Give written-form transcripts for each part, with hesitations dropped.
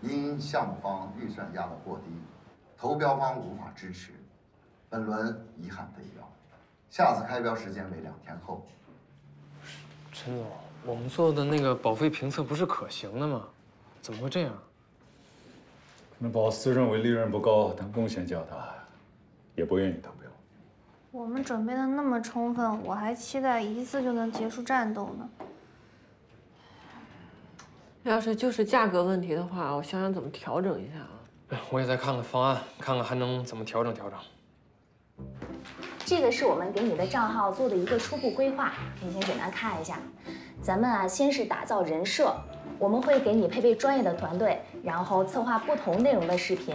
因项目方预算压得过低，投标方无法支持，本轮遗憾废标。下次开标时间为2天后。陈总，我们做的那个保费评测不是可行的吗？怎么会这样？可能保司认为利润不高，但贡献较大，也不愿意投标。我们准备的那么充分，我还期待一次就能结束战斗呢。 要是就是价格问题的话，我想想怎么调整一下啊！我也再看看方案，看看还能怎么调整调整。这个是我们给你的账号做的一个初步规划，你先简单看一下。咱们啊，先是打造人设，我们会给你配备专业的团队，然后策划不同内容的视频。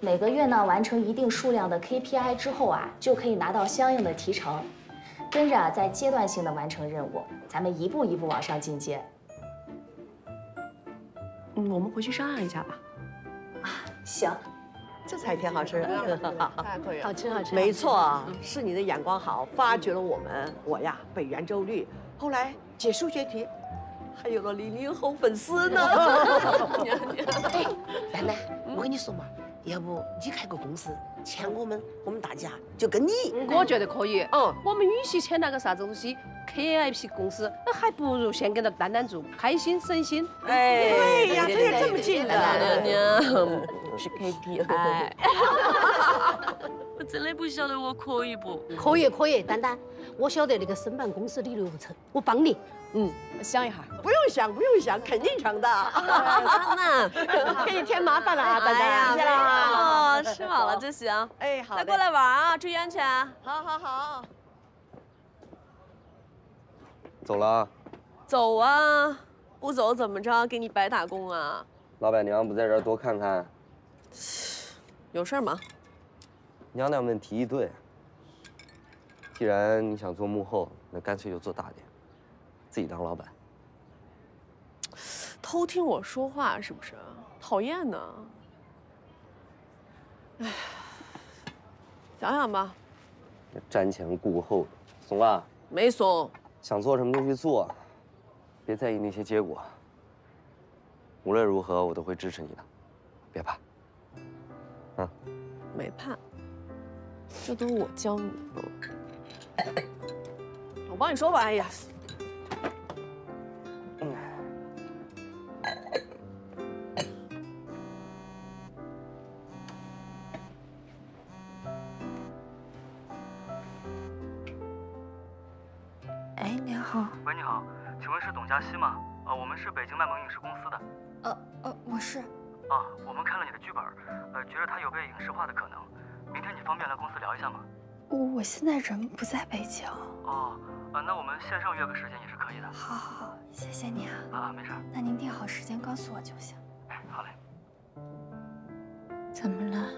每个月呢，完成一定数量的 KPI 之后啊，就可以拿到相应的提成。跟着啊，再阶段性的完成任务，咱们一步一步往上进阶。 我们回去商量一下吧。啊，行，这才挺好吃的，好吃好吃。没错，是你的眼光好，发掘了我们。我呀，背圆周率，后来解数学题，还有个00后粉丝呢。哎，兰兰，我跟你说嘛，要不你开个公司，签我们大家就跟你。我觉得可以。嗯，我们与其签那个啥东西。 KIP 公司，那还不如先跟着丹丹组开心省心。哎，对呀，对呀，这么近的。丹丹，我是 KPI。我真的不晓得我可以不？可以可以，丹丹，我晓得那个申办公司的流程，我帮你。嗯，想一下。不用想，不用想，肯定成的。丹丹，给你添麻烦了啊，丹丹。哦，吃好了就行。哎，好。再过来玩啊，注意安全。好好好。 走了，走啊！不走怎么着？给你白打工啊！老板娘不在这儿多看看，有事吗？娘娘们提一顿。既然你想做幕后，那干脆就做大点，自己当老板。偷听我说话是不是？讨厌呢！哎，想想吧。瞻前顾后，怂了？没怂。 想做什么就去做，别在意那些结果。无论如何，我都会支持你的，别怕。嗯，没怕，这都我教你的。我帮你说吧，哎呀，喂，你好，请问是董佳希吗？我们是北京卖萌影视公司的。我是。啊，我们看了你的剧本，觉得它有被影视化的可能。明天你方便来公司聊一下吗？我现在人不在北京。哦，那我们线上约个时间也是可以的。好，好，好，谢谢你啊。啊，没事。那您定好时间告诉我就行。哎，好嘞。怎么了？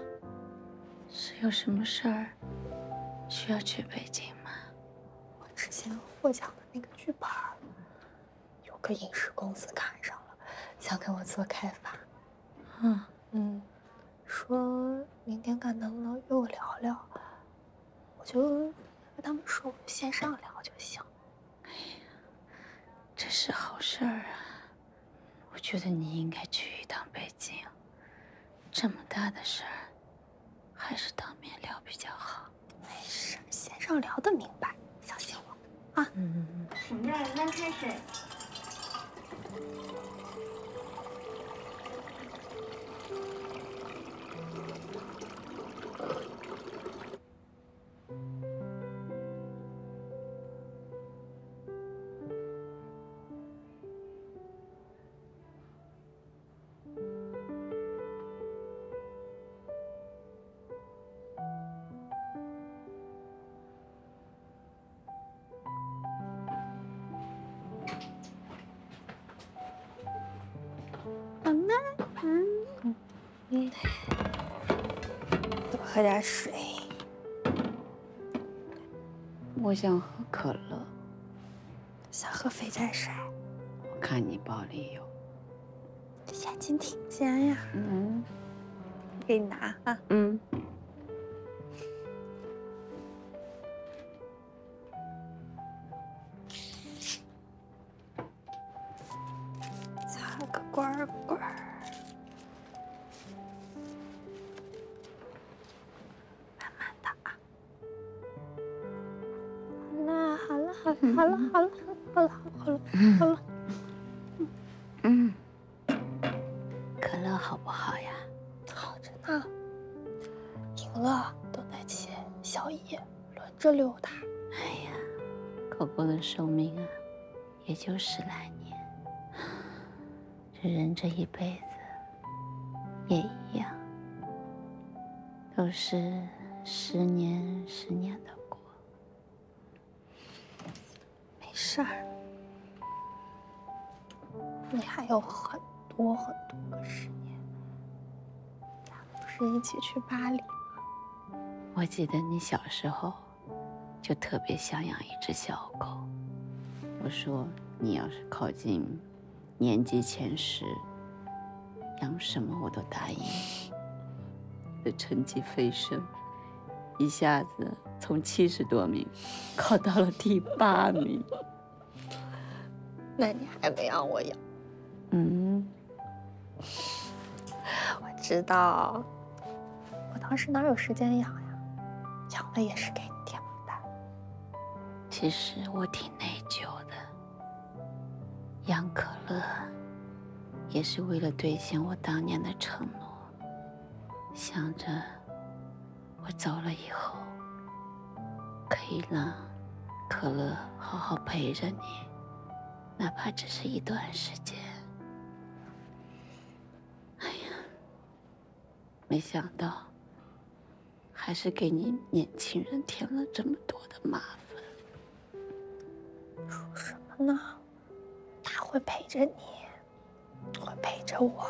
是有什么事儿需要去北京吗？我之前获奖。 那个剧本有个影视公司看上了，想给我做开发。说明天看能不能约我聊聊，我就跟他们说我线上聊就行。哎呀，这是好事儿啊！我觉得你应该去一趟北京，这么大的事儿，还是当面聊比较好。没事，线上聊得明白，相信我。 啊，我们这儿刚开始。多喝点水。我想喝可乐。想喝肥宅水。我看你包里有。这眼睛挺尖呀。嗯。给你拿啊。嗯。擦个光棍儿。好了。嗯，可乐好不好呀？好着呢。赢了都得请小野轮着溜达。哎呀，狗狗的寿命啊，也就10来年。这人这一辈子也一样，都是10年10年的过。没事儿。 你还有很多个10年，咱们不是一起去巴黎吗？我记得你小时候就特别想养一只小狗，我说你要是考进年级前10，养什么我都答应。这成绩飞升，一下子从70多名考到了第8名。那你还没让我养。 嗯，我知道，我当时哪有时间养呀？养了也是给你添负担。其实我挺内疚的，养可乐也是为了兑现我当年的承诺。想着我走了以后，可以让可乐好好陪着你，哪怕只是一段时间。 没想到，还是给你年轻人添了这么多的麻烦。说什么呢？他会陪着你，会陪着我，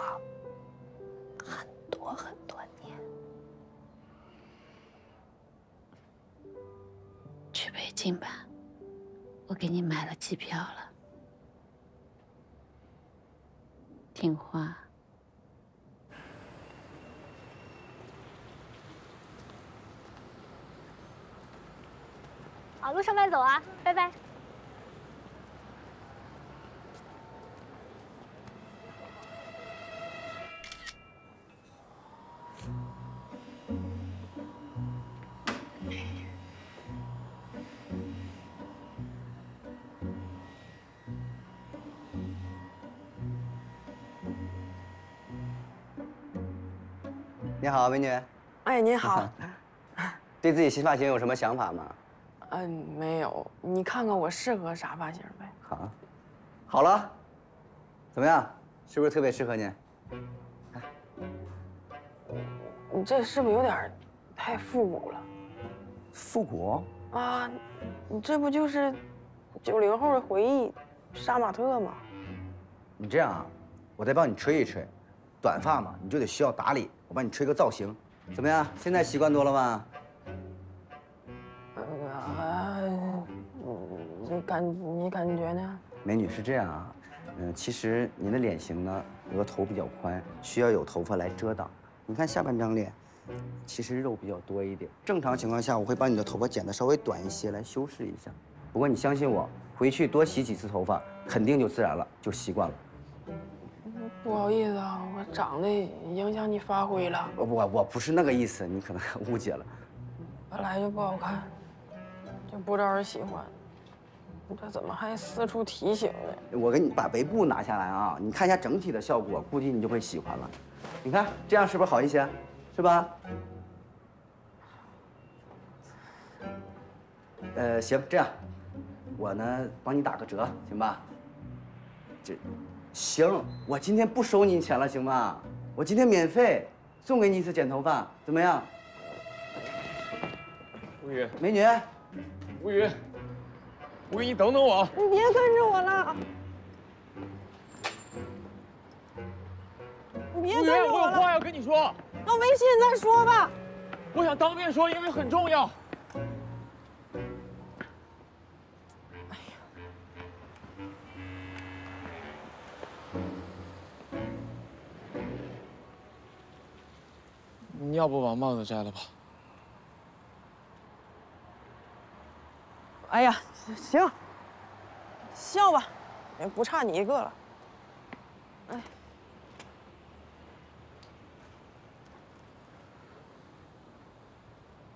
很多年。去北京吧，我给你买了机票了。听话。 好，路上慢走啊，拜拜。你好，美女。哎，你好。对自己新发型有什么想法吗？ 没有，你看看我适合啥发型呗。好，好了，怎么样？是不是特别适合你？哎，你这是不是有点太复古了？复古？啊，你这不就是90后的回忆杀马特吗？你这样啊，我再帮你吹一吹，短发嘛，你就得需要打理，我帮你吹个造型，怎么样？现在习惯多了吧？ 你感觉呢？美女是这样啊，其实您的脸型呢，额头比较宽，需要有头发来遮挡。你看下半张脸，其实肉比较多一点。正常情况下，我会把你的头发剪得稍微短一些来修饰一下。不过你相信我，回去多洗几次头发，肯定就自然了，就习惯了。不好意思啊，我长得影响你发挥了。我不是那个意思，你可能误解了。本来就不好看，就不招人喜欢。 这怎么还四处提醒呢？我给你把围布拿下来啊，你看一下整体的效果，估计你就会喜欢了。你看这样是不是好一些？是吧？行，这样，我呢帮你打个折，行吧？这，行，我今天不收你钱了，行吧？我今天免费送给你一次剪头发，怎么样？吴宇，美女，吴宇。 吴宇，你等等我！你别跟着我了！你别跟着我了！吴宇，我有话要跟你说。要微信再说吧。我想当面说，因为很重要。哎呀！你要不把帽子摘了吧？哎呀！ 行，笑吧，也不差你一个了。哎，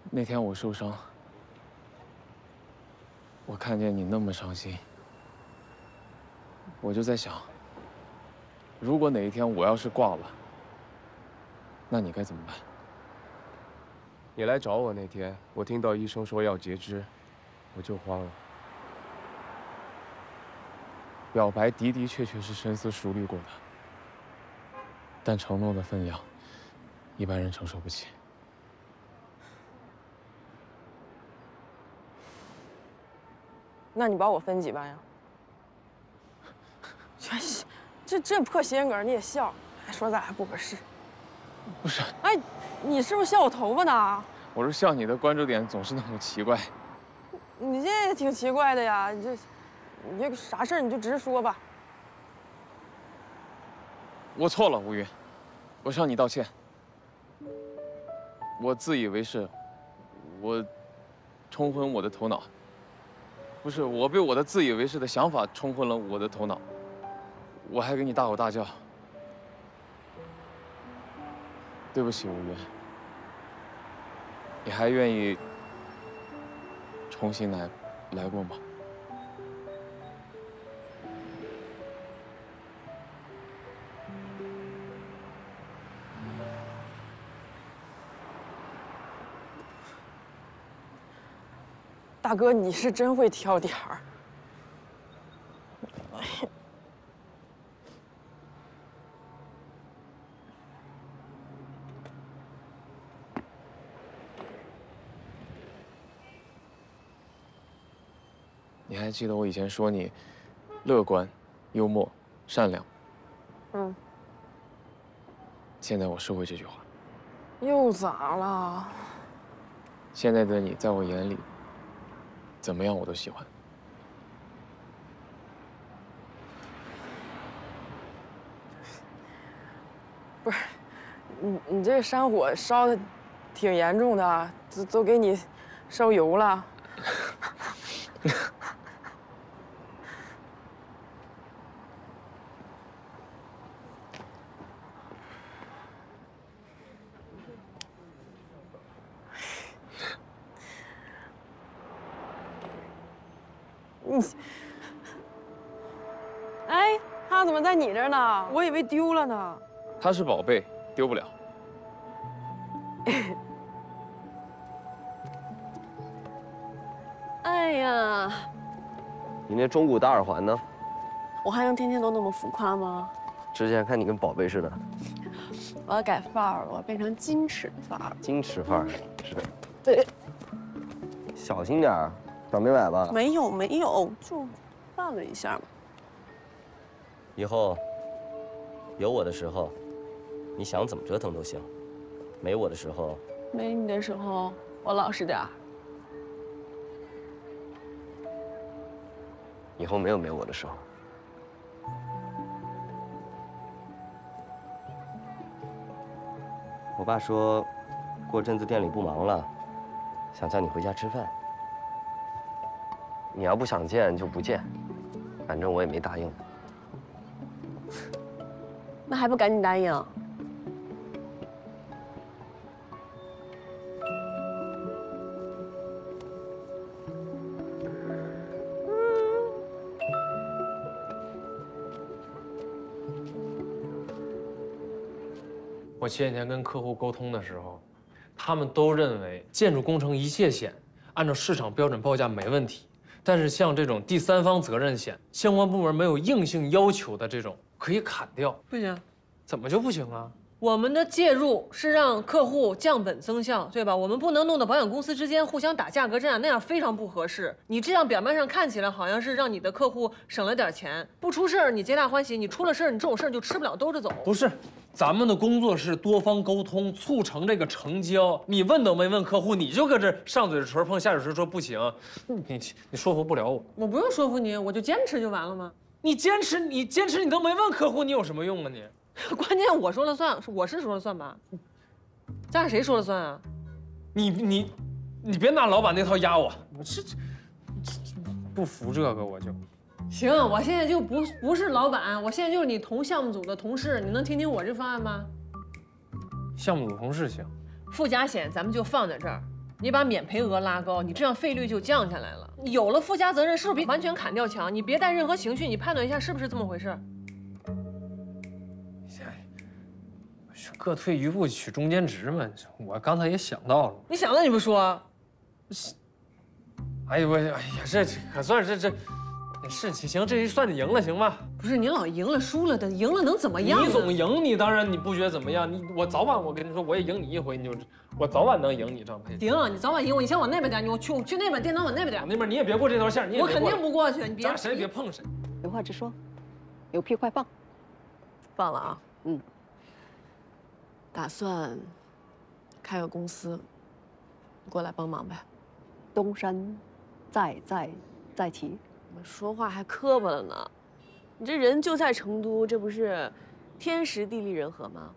那天我受伤，我看见你那么伤心，我就在想，如果哪一天我要是挂了，那你该怎么办？你来找我那天，我听到医生说要截肢，我就慌了。表白的的确确是深思熟虑过的，但承诺的分量，一般人承受不起。 那你把我分几班呀？真是，这破谐音梗你也笑，还说咱俩不合适。不是，哎，你是不是笑我头发呢？我是笑你的关注点总是那么奇怪。你这也挺奇怪的呀，你这啥事儿你就直说吧。我错了，吴云，我向你道歉。我自以为是，我冲昏我的头脑。 不是我被我的自以为是的想法冲昏了我的头脑，我还给你大吼大叫。对不起，吴云，你还愿意重新来过吗？大哥，你是真会挑点儿。你还记得我以前说你乐观、幽默、善良？嗯。现在我收回这句话。又咋了？现在的你，在我眼里。 怎么样，我都喜欢。不是，你这山火烧的挺严重的啊，都给你烧油了。哎，他怎么在你这儿呢？我以为丢了呢。他是宝贝，丢不了。哎呀，你那中古大耳环呢？我还能天天都那么浮夸吗？之前看你跟宝贝似的。我要改范儿，我变成矜持范儿。矜持范儿是。对。小心点儿。 长没崴吧？没有，就绊了一下嘛。以后有我的时候，你想怎么折腾都行；没我的时候，没你的时候，我老实点儿。以后没我的时候。我爸说，过阵子店里不忙了，想叫你回家吃饭。 你要不想见就不见，反正我也没答应。那还不赶紧答应？我前几天跟客户沟通的时候，他们都认为建筑工程一切险按照市场标准报价没问题。 但是像这种第三方责任险，相关部门没有硬性要求的这种，可以砍掉。不行，怎么就不行啊？我们的介入是让客户降本增效，对吧？我们不能弄得保险公司之间互相打价格战，那样非常不合适。你这样表面上看起来好像是让你的客户省了点钱，不出事儿你皆大欢喜，你出了事儿你这种事儿就吃不了兜着走。不是，咱们的工作是多方沟通，促成这个成交。你问都没问客户，你就搁这上嘴唇碰下嘴唇说不行，你说服不了我。我不用说服你，我就坚持就完了吗？你坚持，你都没问客户，你有什么用啊你？ 关键我说了算，我是说了算吧？咱俩谁说了算啊？你别拿老板那套压我，我这不服这个我就。行，我现在就不是老板，我现在就是你同项目组的同事，你能听听我这方案吗？项目组同事行。附加险咱们就放在这儿。你把免赔额拉高，你这样费率就降下来了。有了附加责任，是不是比完全砍掉强？你别带任何情绪，你判断一下是不是这么回事？是各退一步取中间值嘛？我刚才也想到了。你想了你不说、啊？哎呦我，哎呀，这可算是这。 是行，这一算你赢了，行吗？不是你老赢了输了的，赢了能怎么样？你总赢，你当然你不觉得怎么样？我跟你说，我也赢你一回，我早晚能赢你张佩。行，你早晚赢我，你先往那边点，我去那边，电脑往那边点。那边你也别过这条线，我肯定不过去，你别。谁也别碰谁。有话直说，有屁快放。放了啊，嗯。打算开个公司，过来帮忙呗。东山再起。 说话还磕巴了呢，你这人就在成都，这不是天时地利人和吗？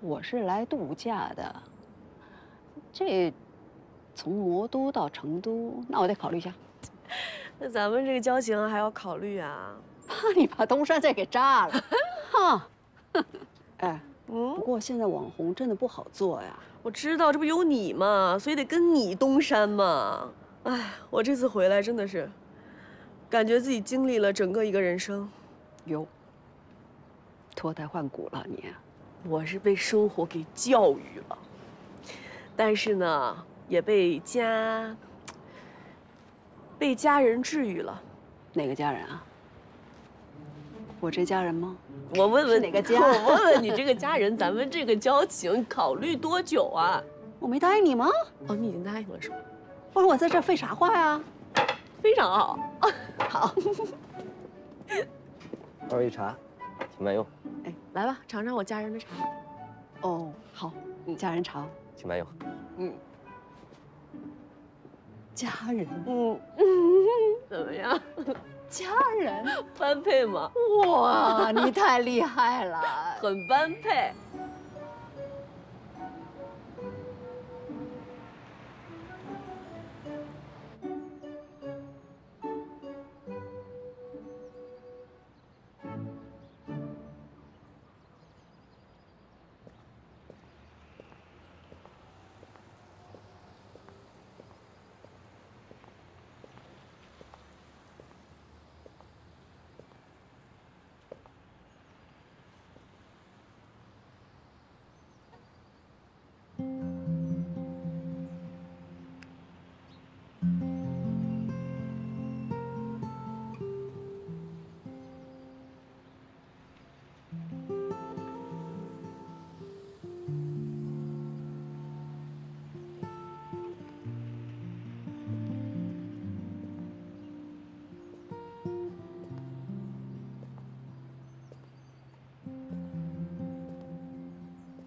我是来度假的，这从魔都到成都，那我得考虑一下。那咱们这个交情还要考虑啊，怕你把东山再给炸了，哈。哎，不过现在网红真的不好做呀。我知道，这不有你嘛，所以得跟你东山嘛。哎，我这次回来真的是。 感觉自己经历了整个一个人生，有脱胎换骨了你。我是被生活给教育了，但是呢，也被家人治愈了。哪个家人啊？我这家人吗？我问问哪个家？我问问你这个家人，咱们这个交情考虑多久啊？我没答应你吗？哦，你已经答应了是吧？我说我在这废啥话呀？ 非常好，好。二位茶，挺慢用。哎，来吧，尝尝我家人的茶。哦，好，嗯，家人茶，请慢用。嗯，家人，嗯嗯，怎么样？家人般配吗？哇，你太厉害了，很般配。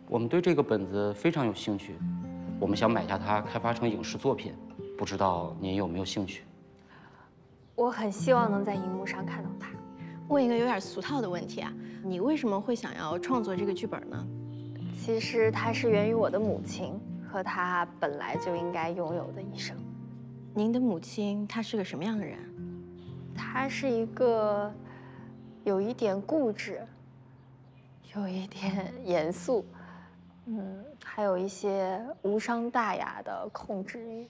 我们对这个本子非常有兴趣，我们想买下它，开发成影视作品，不知道您有没有兴趣？我很希望能在荧幕上看到它。问一个有点俗套的问题啊，你为什么会想要创作这个剧本呢？其实它是源于我的母亲和她本来就应该拥有的一生。您的母亲她是个什么样的人？她是一个有一点固执，有一点严肃。 嗯，还有一些无伤大雅的控制欲。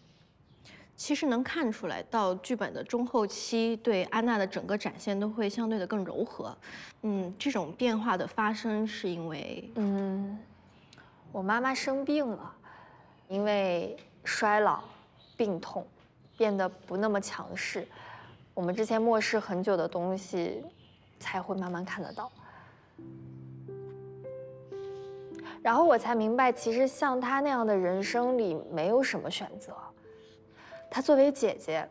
其实能看出来，到剧本的中后期，对安娜的整个展现都会相对的更柔和。嗯，这种变化的发生是因为……嗯，我妈妈生病了，因为衰老、病痛，变得不那么强势。我们之前漠视很久的东西，才会慢慢看得到。 然后我才明白，其实像她那样的人生里没有什么选择。她作为姐姐，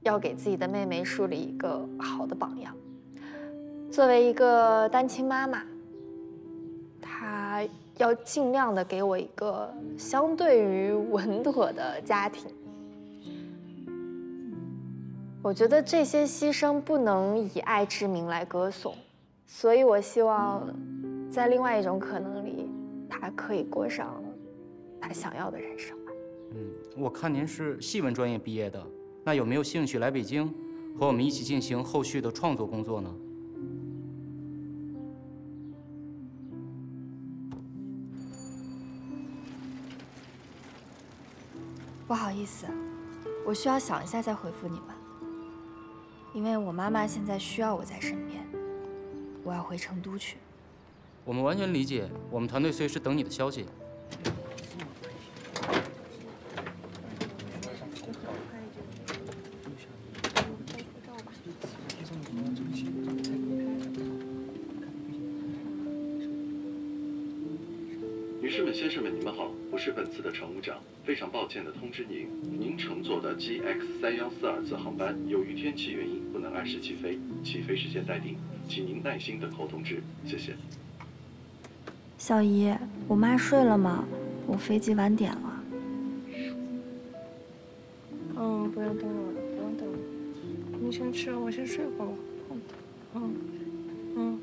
要给自己的妹妹树立一个好的榜样；作为一个单亲妈妈，她要尽量的给我一个相对于稳妥的家庭。我觉得这些牺牲不能以爱之名来歌颂，所以我希望。 在另外一种可能里，他可以过上他想要的人生吧。嗯，我看您是戏文专业毕业的，那有没有兴趣来北京，和我们一起进行后续的创作工作呢？不好意思，我需要想一下再回复你们，因为我妈妈现在需要我在身边，我要回成都去。我们完全理解，我们团队随时等你的消息。 非常抱歉的通知您，您乘坐的 GX3142次航班由于天气原因不能按时起飞，起飞时间待定，请您耐心等候通知，谢谢。小姨，我妈睡了吗？我飞机晚点了。嗯，不用等我了，不用等我，你先吃，我先睡会儿，我困了。嗯，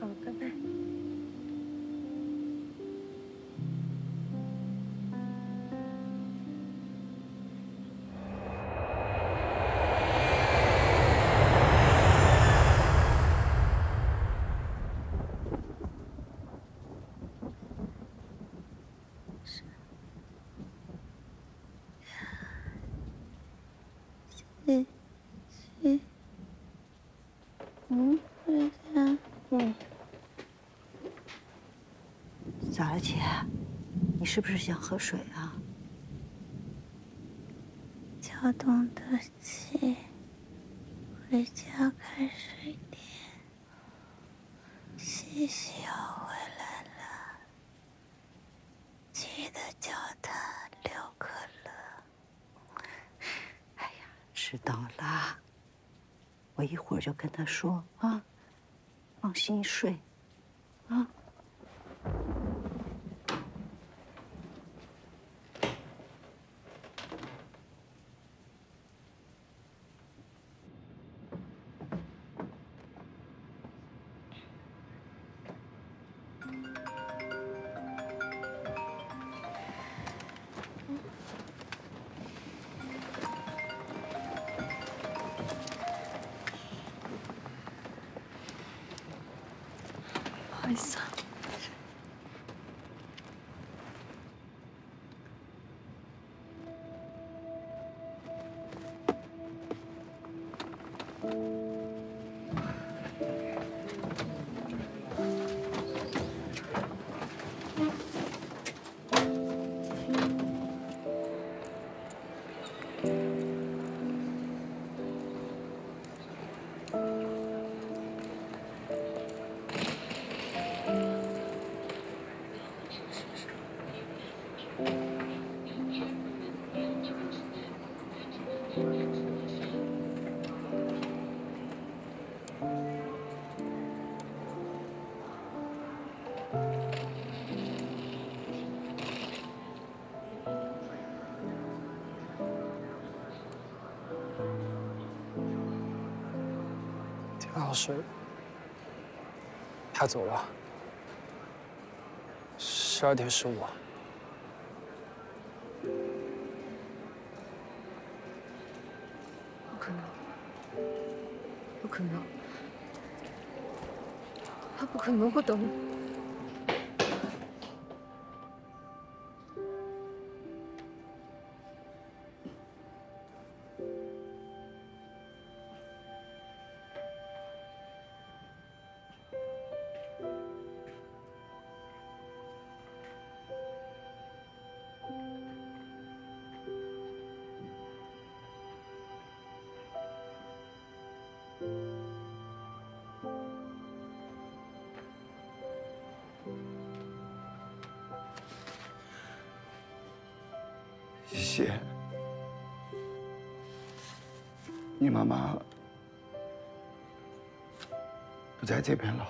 好，拜拜。 咋了，姐？你是不是想喝水啊？跳动的气，回家开水店。西西要回来了，记得叫他留可乐。哎呀，知道啦，我一会儿就跟他说啊，放心睡，啊。 不好意思啊，老师，他走了。12点15。不可能！不可能！他不可能不等我。 姐，你妈妈不在这边了。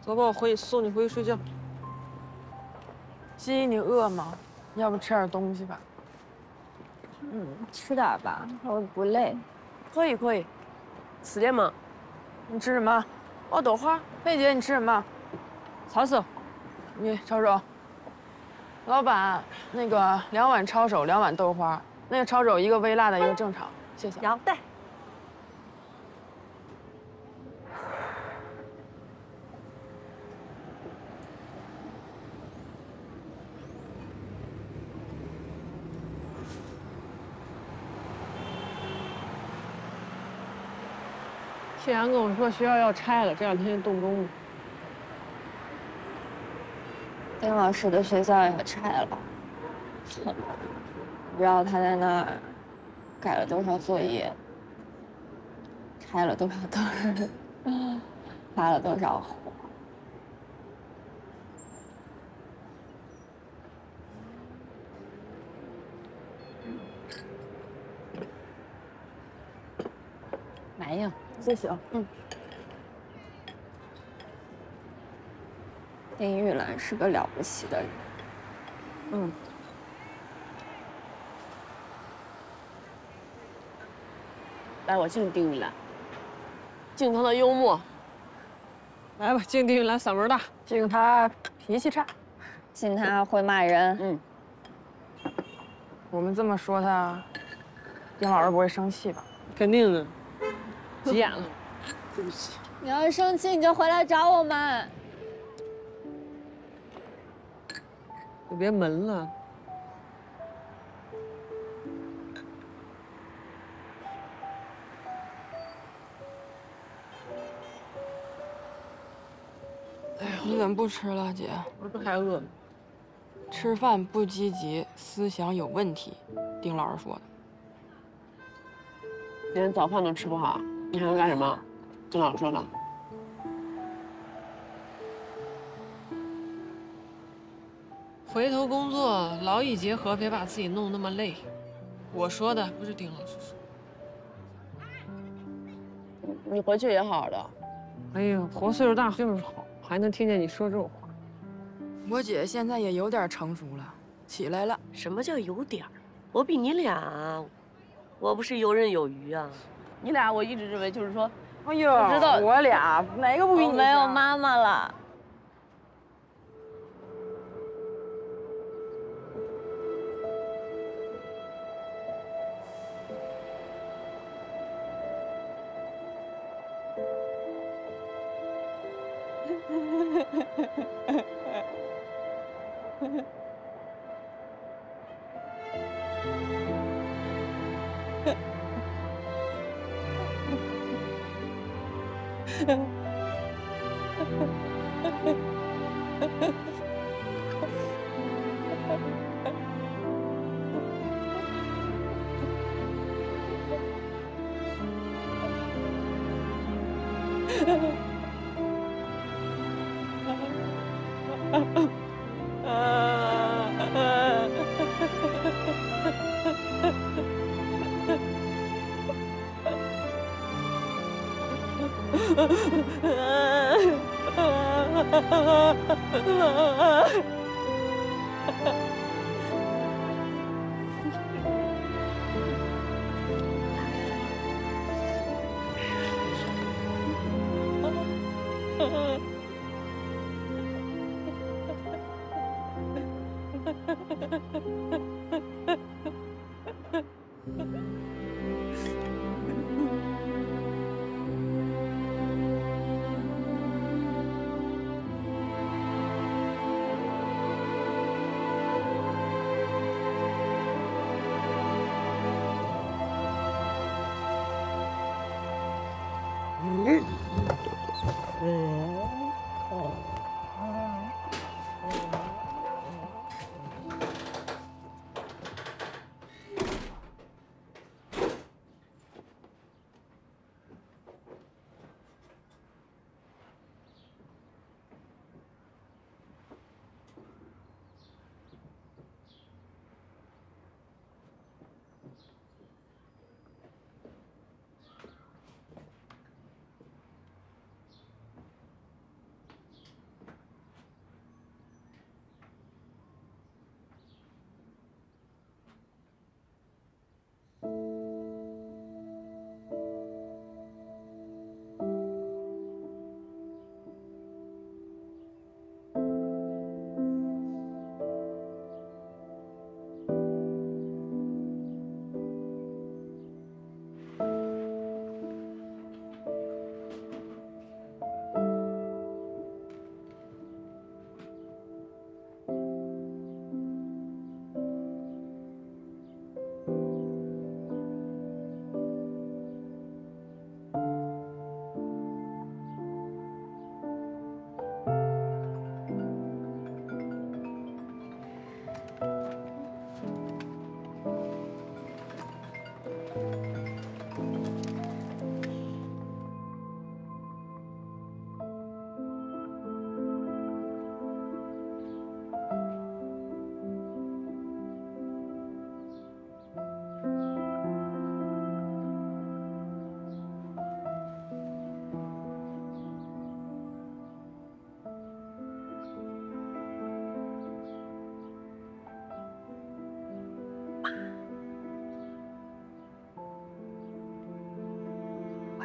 走吧，我送你回去睡觉。鸡，你饿吗？要不吃点东西吧。嗯，吃点吧，我不累。可以。死爹吗？你吃什么？我豆花。佩姐，你吃什么？抄手。你抄手。老板，那个2碗抄手，2碗豆花。那个抄手一个微辣的，一个正常。谢谢。要带。 谢阳跟我说学校要拆了，这2天动工了。丁老师的学校也拆了，不知道他在那儿改了多少作业，拆了多少灯，发了多少火。来呀！ 谢谢啊，嗯。丁玉兰是个了不起的人，嗯。来，我敬丁玉兰，敬她的幽默。来吧，敬丁玉兰嗓门大，敬她脾气差，敬她会骂人。嗯。我们这么说她，丁老师不会生气吧？肯定的。 急眼了，对不起。你要是生气，你就回来找我们。你别闷了。哎呀，你怎么不吃了，姐？我这还饿呢。吃饭不积极，思想有问题，丁老师说的。连早饭都吃不好。 你还能干什么？丁老师说了。回头工作，劳逸结合，别把自己弄那么累。我说的不是丁老师说的。你回去也好好的。哎呀，活岁数大就是好，还能听见你说这种话。我姐现在也有点成熟了，起来了。什么叫有点？我比你俩，我不是游刃有余啊。 你俩，我一直认为就是说，哎呦，不知道我俩哪个不比你没有妈妈了？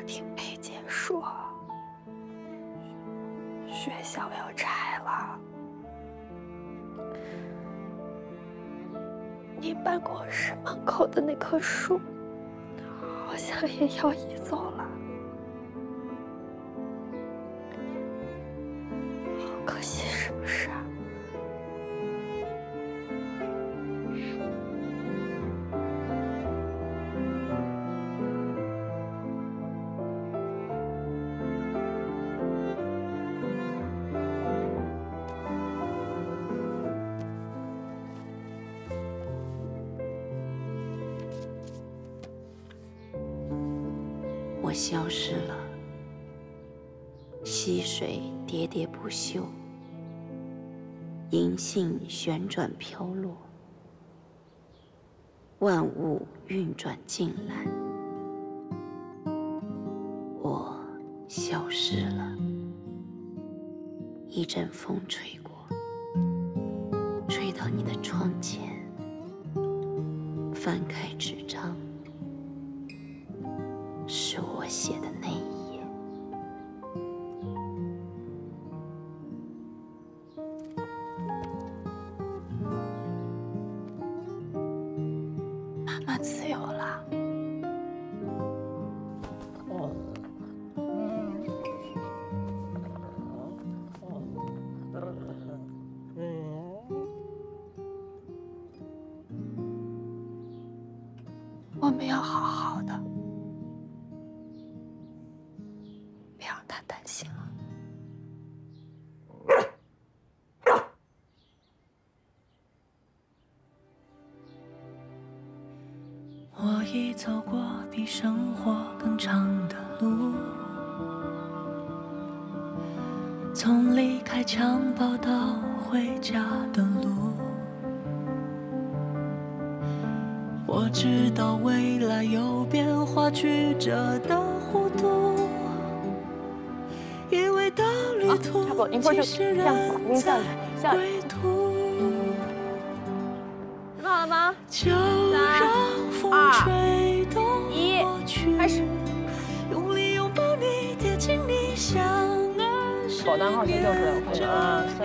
听佩姐说，学校要拆了，你办公室门口的那棵树，好像也要移走了。好可惜，是不是啊？ 消失了，溪水喋喋不休，银杏旋转飘落，万物运转尽来，我消失了。一阵风吹过，吹到你的窗前，翻开纸张。 是我写的那一页。妈妈自由了。我们要好好的。 别让他担心了。我已走过比生活更长的路，从离开襁褓到回家的路，我知道未来有变化曲折的弧度。 啊，要不您过去这样子，您这样子，这样。准备好了吗？3、2、1，开始。保单号是60，啊，300。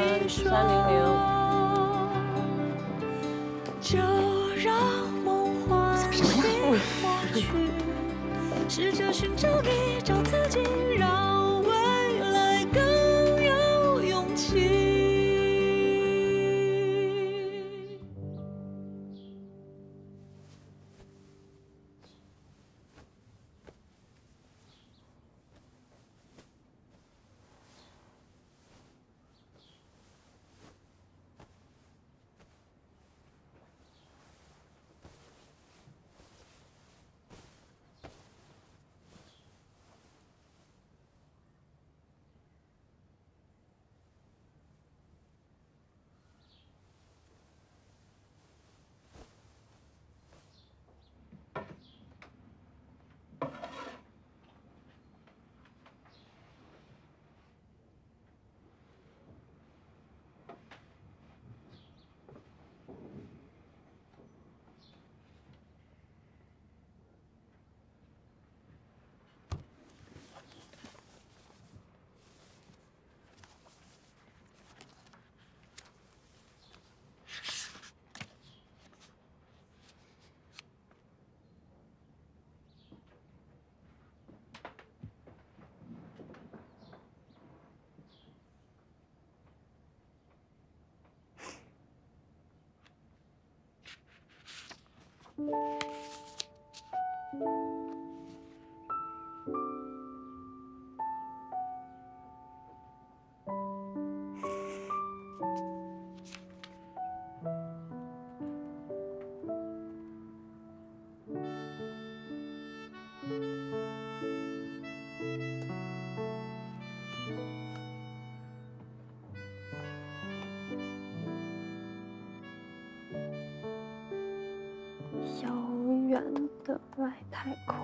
的外太空，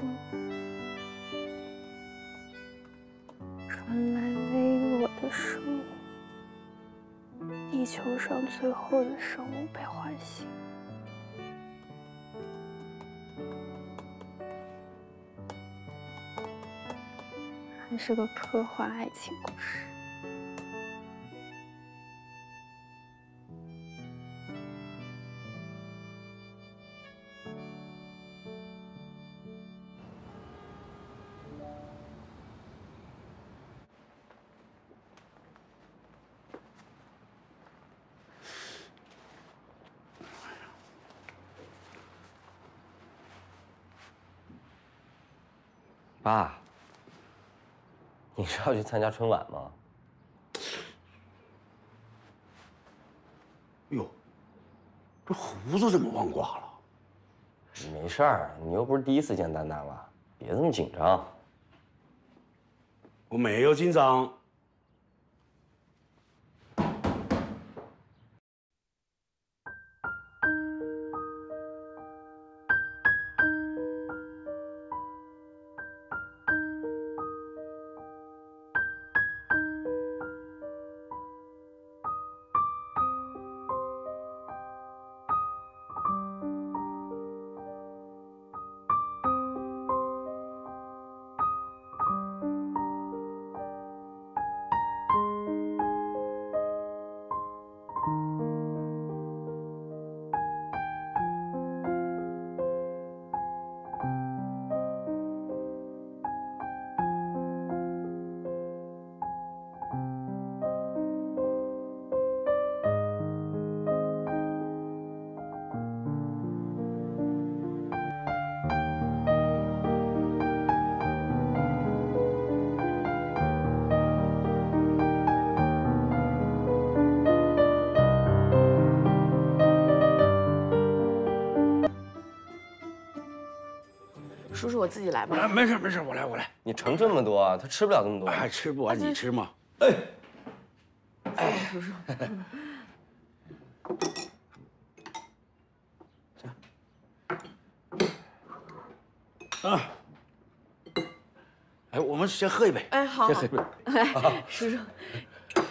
传来微弱的声音。地球上最后的生物被唤醒。这是个科幻爱情故事。 爸，你是要去参加春晚吗？哟，这胡子怎么忘刮了？没事儿，你又不是第一次见丹丹了，别这么紧张。我没有紧张。 叔叔，我自己来吧。没事没事，我来我来。你盛这么多啊，他吃不了这么多。哎，吃不完你吃嘛。哎，哎，叔叔，这啊，哎，我们先喝一杯。哎，好，先喝一杯。哎，叔叔，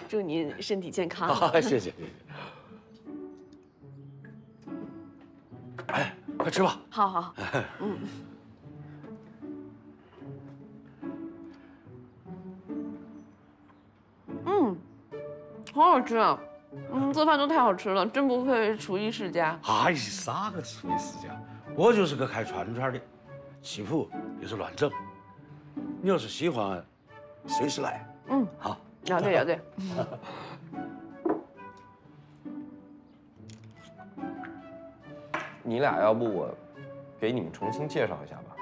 祝您身体健康。好，谢谢谢谢。哎，快吃吧。好好。嗯。 好好吃啊！做饭都太好吃了，真不愧厨艺世家。哎，啥个厨艺世家？我就是个开串串的，媳妇别是乱整。你要是喜欢，随时来。嗯，好。啊对啊对。你俩要不我给你们重新介绍一下吧。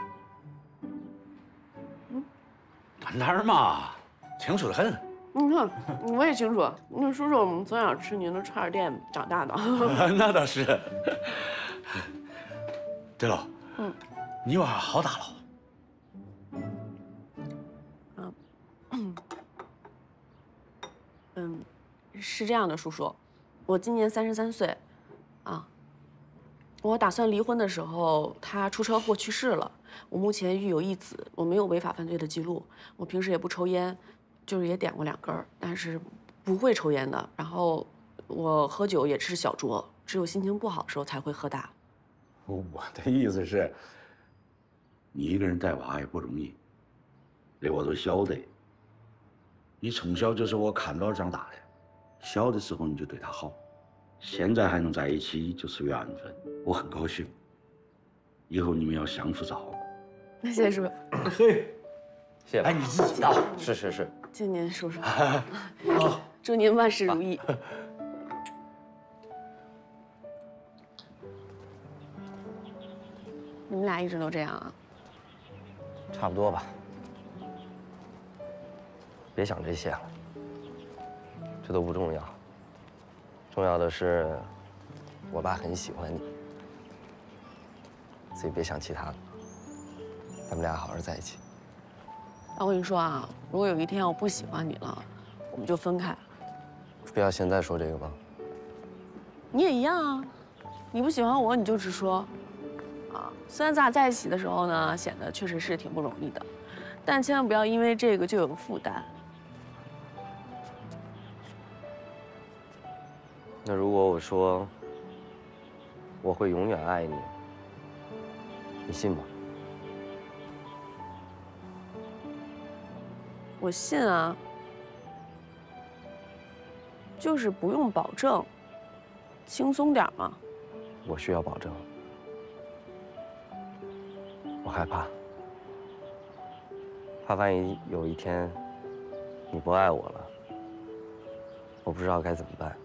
嗯，哪哪儿嘛，清楚的很。 你看，我也清楚。那叔叔，我们从小吃您的串儿店长大的。那倒是。对了，嗯，你娃好打了。是这样的，叔叔，我今年33岁，啊，我打算离婚的时候，他出车祸去世了。我目前育有一子，我没有违法犯罪的记录，我平时也不抽烟。 就是也点过2根，但是不会抽烟的。然后我喝酒也吃小酌，只有心情不好的时候才会喝大。我的意思是，你一个人带娃也不容易，这我都晓得。你从小就是我看着长大的，小的时候你就对他好，现在还能在一起就是缘分，我很高兴。以后你们要相夫照顾。谢谢叔叔。嘿。 谢谢。哎，你自己倒。是是是。敬您叔叔。好，祝您万事如意。你们俩一直都这样啊？差不多吧。别想这些了，这都不重要。重要的是，我爸很喜欢你，所以别想其他的。咱们俩好好在一起。 我跟你说啊，如果有一天我不喜欢你了，我们就分开。不要现在说这个吧。你也一样啊，你不喜欢我你就直说。啊，虽然咱俩在一起的时候呢，显得确实是挺不容易的，但千万不要因为这个就有个负担。那如果我说我会永远爱你，你信吗？我信啊，就是不用保证，轻松点嘛。我需要保证，我害怕，怕万一有一天你不爱我了，我不知道该怎么办。